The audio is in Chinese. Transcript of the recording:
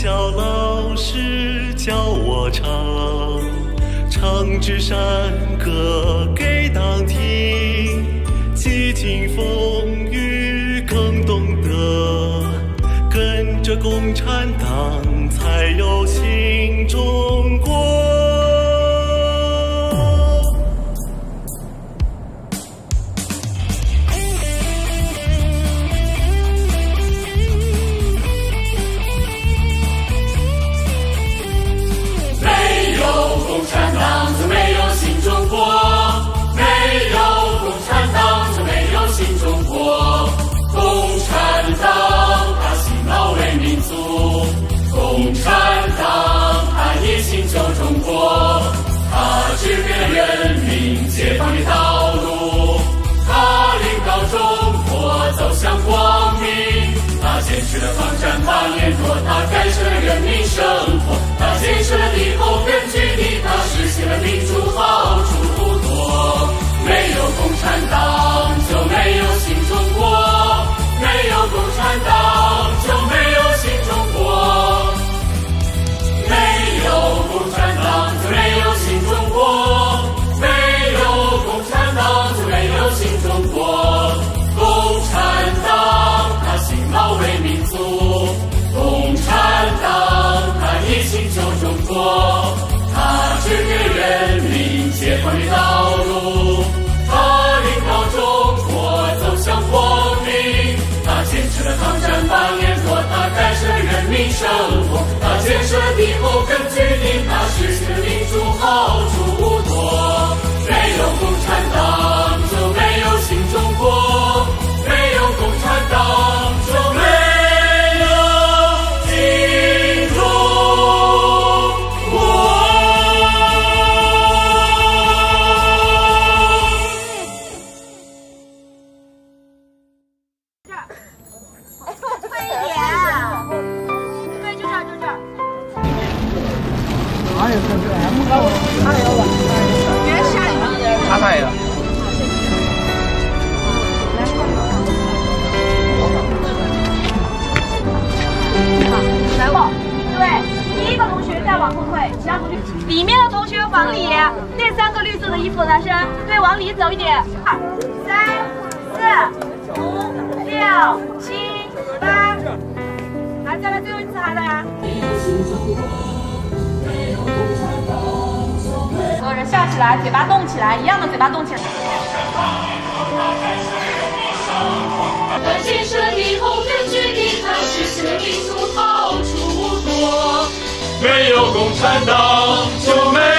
校老师教我唱，唱支山歌给党听，几经风雨更懂得，跟着共产党才有新中国。 他坚持了抗战，他联络，他改善了人民生活，他建设了帝国根据地，他实现了民主好处多。没有共产党就没有新中国，没有共产党就没有新中国，没有共产党就没有新中国，没有共产党就没有新中国，共产党。 保卫民族，共产党他一心救中国，他指给人民解放的道路，他领导中国走向光明，他坚持了抗战八年多，他改善了人民生活，他建设了帝国根据地，他实现了民主好处多。没有共产党就没有新中国，没有共产党。 没有共产党就没。